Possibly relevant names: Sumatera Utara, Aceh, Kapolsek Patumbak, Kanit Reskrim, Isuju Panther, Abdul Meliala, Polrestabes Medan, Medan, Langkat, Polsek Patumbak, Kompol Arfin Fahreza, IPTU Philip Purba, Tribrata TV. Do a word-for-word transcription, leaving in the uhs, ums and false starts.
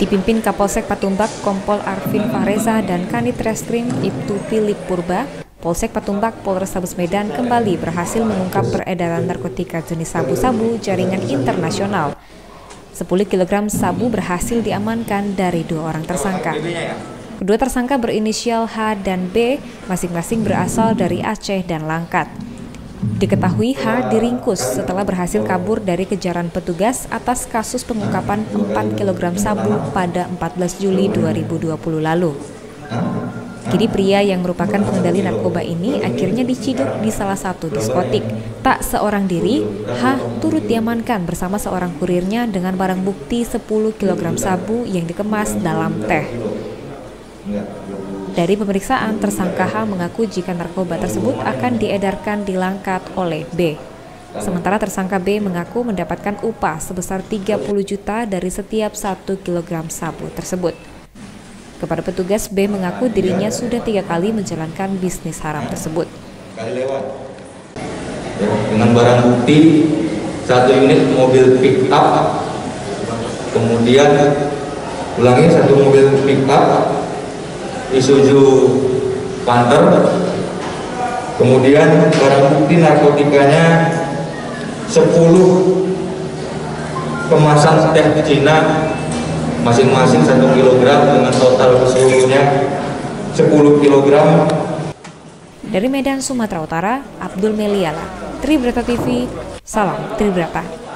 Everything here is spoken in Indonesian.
dipimpin Kapolsek Patumbak Kompol Arfin Fahreza dan Kanit Reskrim I P T U Philip Purba, Polsek Patumbak Polrestabes Medan kembali berhasil mengungkap peredaran narkotika jenis sabu-sabu jaringan internasional. sepuluh kilogram sabu berhasil diamankan dari dua orang tersangka. Kedua tersangka berinisial H dan B, masing-masing berasal dari Aceh dan Langkat. Diketahui H diringkus setelah berhasil kabur dari kejaran petugas atas kasus pengungkapan empat kilogram sabu pada empat belas Juli dua ribu dua puluh lalu. Kini pria yang merupakan pengendali narkoba ini akhirnya diciduk di salah satu diskotik. Tak seorang diri, H turut diamankan bersama seorang kurirnya dengan barang bukti sepuluh kilogram sabu yang dikemas dalam teh. Dari pemeriksaan, tersangka H mengaku jika narkoba tersebut akan diedarkan di Langkat oleh B. Sementara tersangka B mengaku mendapatkan upah sebesar tiga puluh juta dari setiap satu kilogram sabu tersebut. Kepada petugas, B mengaku dirinya sudah tiga kali menjalankan bisnis haram tersebut. Kali lewat dengan barang bukti satu unit mobil pick up, kemudian ulangi satu mobil pick up Isuju Panther, kemudian barang bukti narkotikanya sepuluh kemasan teh Cina, masing-masing satu kilogram dengan total keseluruhannya sepuluh kilogram. Dari Medan, Sumatera Utara, Abdul Meliala, Tribrata T V. Salam Tribrata.